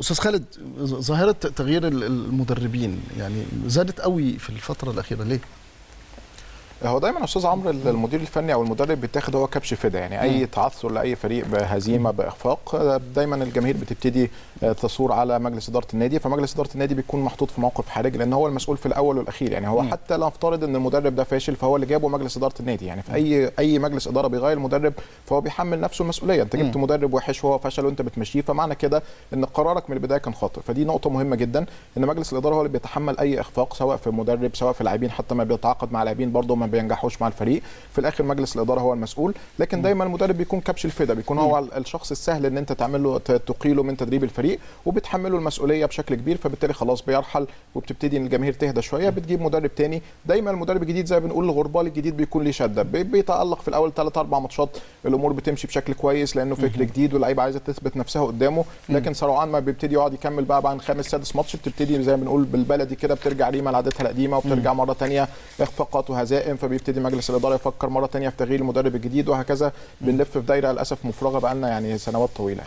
استاذ خالد، ظاهره تغيير المدربين يعني زادت قوي في الفتره الاخيره ليه؟ هو دايما يا استاذ عمرو المدير الفني او المدرب بيتاخد هو كبش فدا، يعني اي تعثر لاي فريق بهزيمه باخفاق دايما الجماهير بتبتدي تثور على مجلس اداره النادي، فمجلس اداره النادي بيكون محطوط في موقف حرج لان هو المسؤول في الاول والاخير. يعني هو حتى لو افترض ان المدرب ده فاشل فهو اللي جابه مجلس اداره النادي، يعني في اي مجلس اداره بيغير مدرب فهو بيحمل نفسه المسؤوليه. انت جبت مدرب وحش وهو فشل وانت بتمشيه، فمعنى كده ان قرارك من البدايه كان خاطئ. فدي نقطه مهمه جدا، ان مجلس الاداره هو اللي بيتحمل اي اخفاق سواء في المدرب سواء في اللاعبين، حتى ما بيتعاقد مع لاعبين برضه ما بينجحوش مع الفريق، في الاخر مجلس الاداره هو المسؤول. لكن دايما المدرب بيكون كبش الفدا، بيكون هو الشخص السهل ان انت تعمل له تقيله من تدريب الفريق وبتحمله المسؤوليه بشكل كبير، فبالتالي خلاص بيرحل وبتبتدي ان الجماهير تهدى شويه، بتجيب مدرب تاني. دايما المدرب الجديد زي ما بنقول الغربال الجديد بيكون ليه شده، بيتالق في الاول 3-4 ماتشات الامور بتمشي بشكل كويس لانه فكر جديد واللعيبه عايزه تثبت نفسها قدامه، لكن سرعان ما بيبتدي يقعد يكمل بقى بعد 5-6 ماتش بتبتدي زي ما بنقول بالبلدي كده بترجع ريما لعادتها القديمه وبترجع مره ثانيه اخفاقات هزائم، فبيبتدي مجلس الاداره يفكر مره ثانيه في تغيير المدرب الجديد، وهكذا بنلف في دايره للاسف مفرغه بقى لنا يعني سنوات طويله.